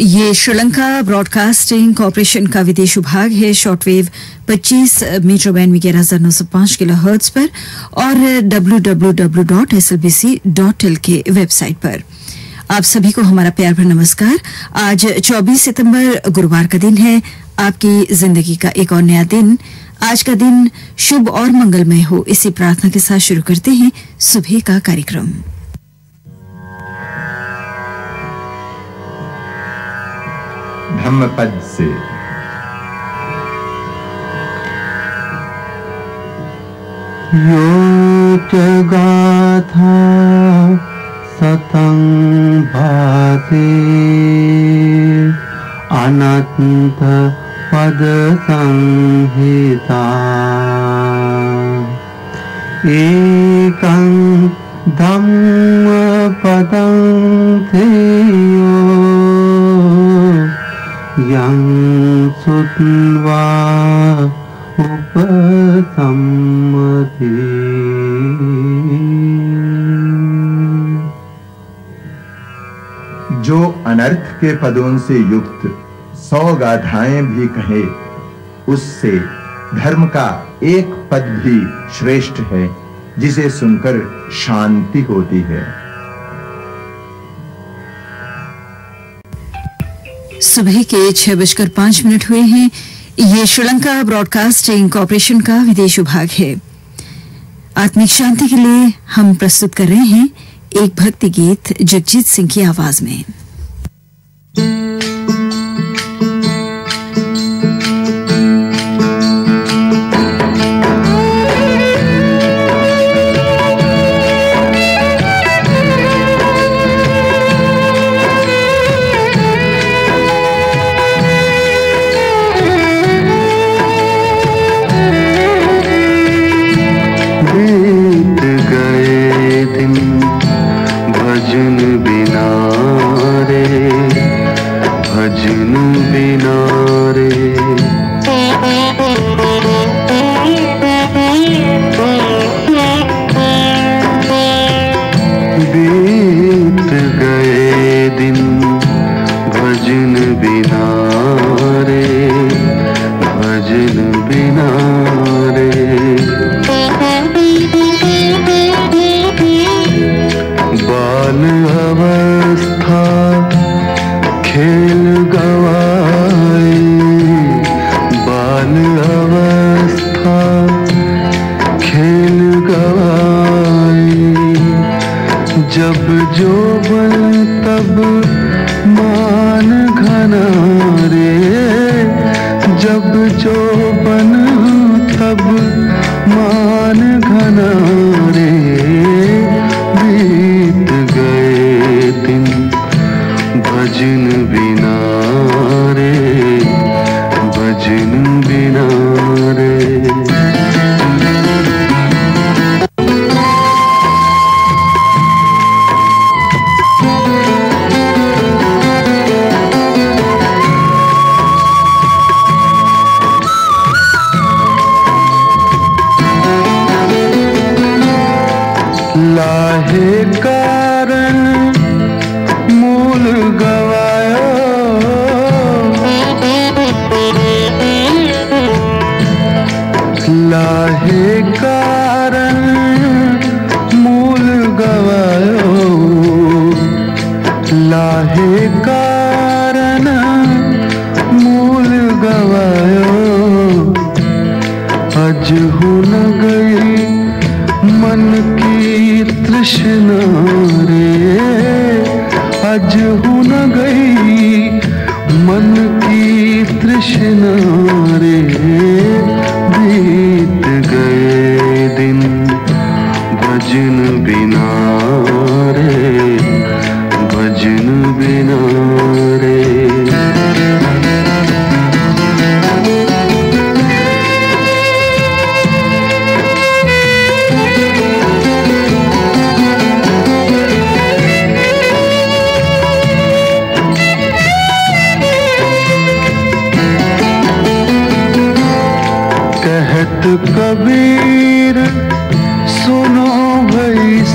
ये Sri Lanka broadcasting corporation का विदेश विभाग है। शॉर्टवेव 25 मीटर बैंड में 11905 किलोहर्ट्ज पर और www.slbc.lk वेबसाइट पर। आप सभी को हमारा प्यार भरा नमस्कार। आज 24 सितंबर गुरुवार का दिन है, आपकी जिंदगी का एक और नया दिन। आज का दिन शुभ और मंगलमय हो, इसी प्रार्थना के साथ शुरू करते हैं सुबह का कार्यक्रम। धम्मपद से योग गाथा सतंग भाते अनंत पद संहिता एकं धम्मपदं थेयो यं सुत्वा उपसम्मति। जो अनर्थ के पदों से युक्त 100 गाथाएं भी कहे, उससे धर्म का एक पद भी श्रेष्ठ है, जिसे सुनकर शांति होती है। सुबह के 6:05 हुए हैं। ये श्रीलंका ब्रॉडकास्टिंग कॉरपोरेशन का विदेश विभाग है। आत्मिक शांति के लिए हम प्रस्तुत कर रहे हैं एक भक्ति गीत जगजीत सिंह की आवाज में।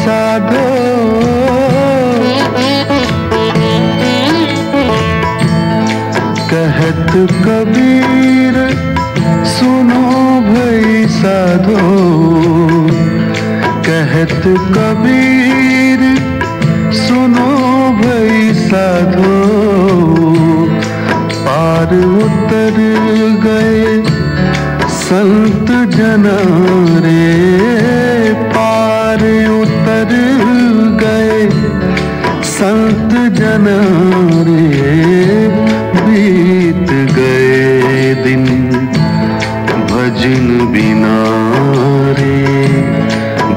साधो, कहत कबीर सुनो भई साधो, कहत कबीर सुनो भई साधो। पार उतर गए संत जन रे, पार उतर गए संत जन रे। बीत गए दिन भजन बिना रे,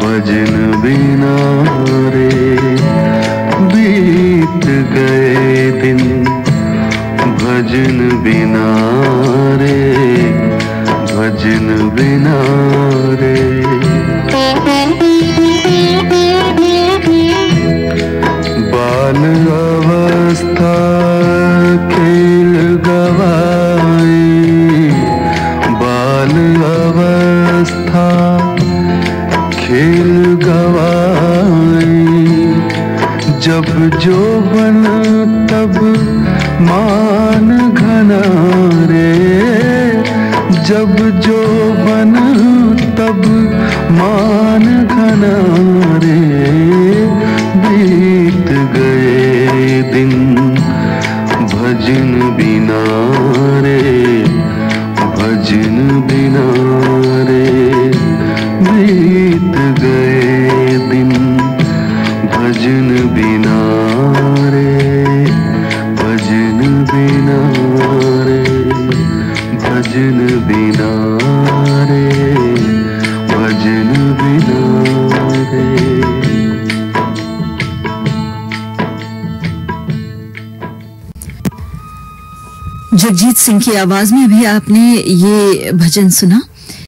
भजन बिना रे। बीत गए दिन भजन बिना रे, भजन बिना रे। बाल अवस्था खेल गवाई, बाल अवस्था खेल गवाई। जब जौवन तब मान घना रे, जब जौवन तब मान घना रे। बीत गए दिन भजन बिना रे, भजन बिना रे। बीत गए दिन भजन बिना रे, भजन बिना रे, भजन बिना रे, भजन बिना रे। जगजीत सिंह की आवाज में भी आपने ये भजन सुना।